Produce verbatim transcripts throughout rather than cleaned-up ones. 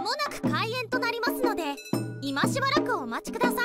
まもなく開演となりますので、今しばらくお待ちください。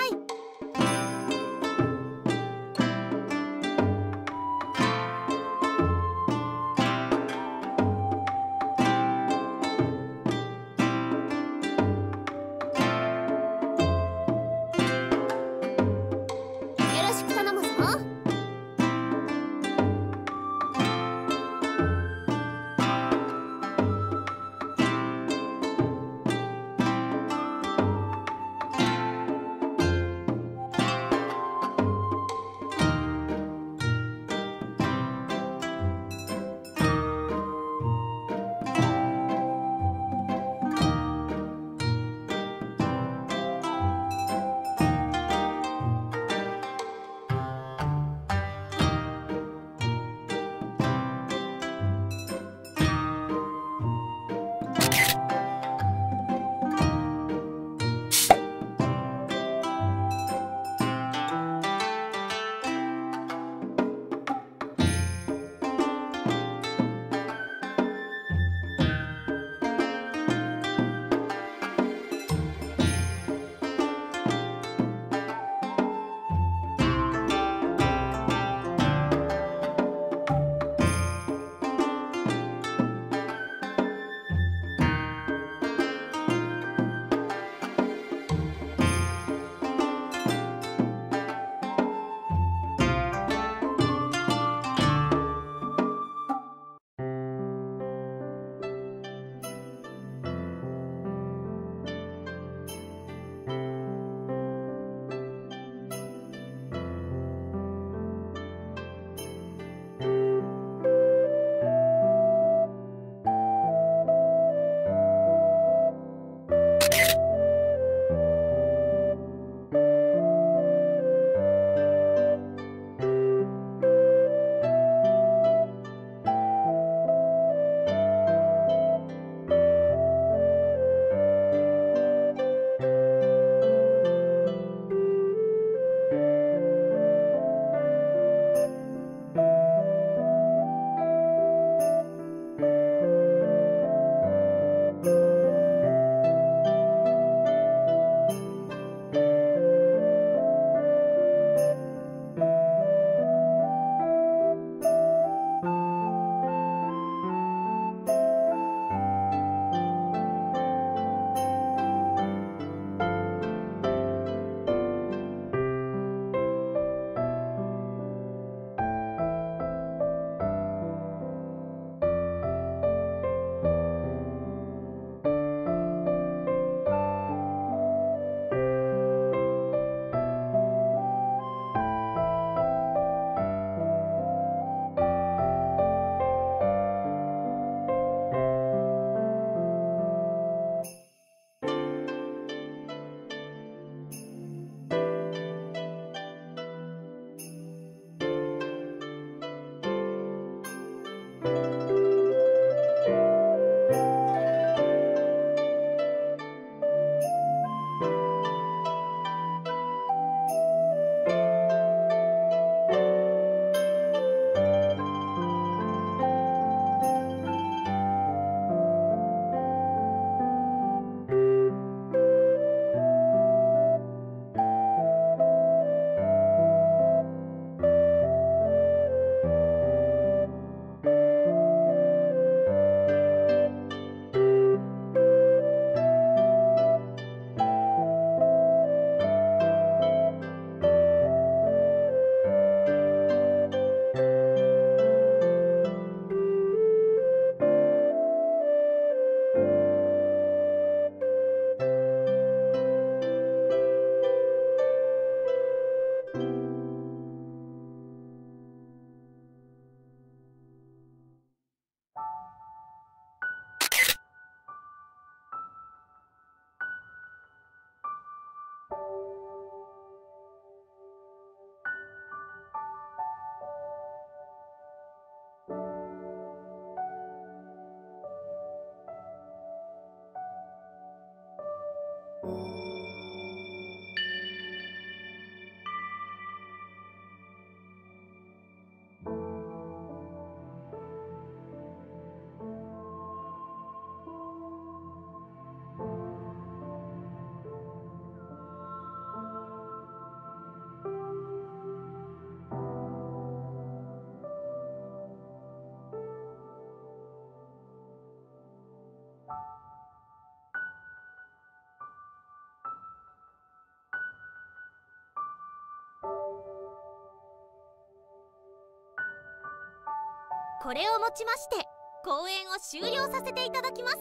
これをもちまして公演を終了させていただきます。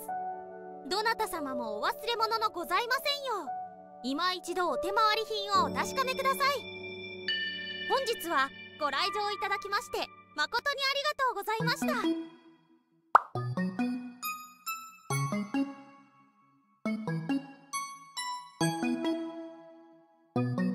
どなた様もお忘れ物のございませんよう、今一度お手回り品をお確かめください。本日はご来場いただきまして誠にありがとうございました。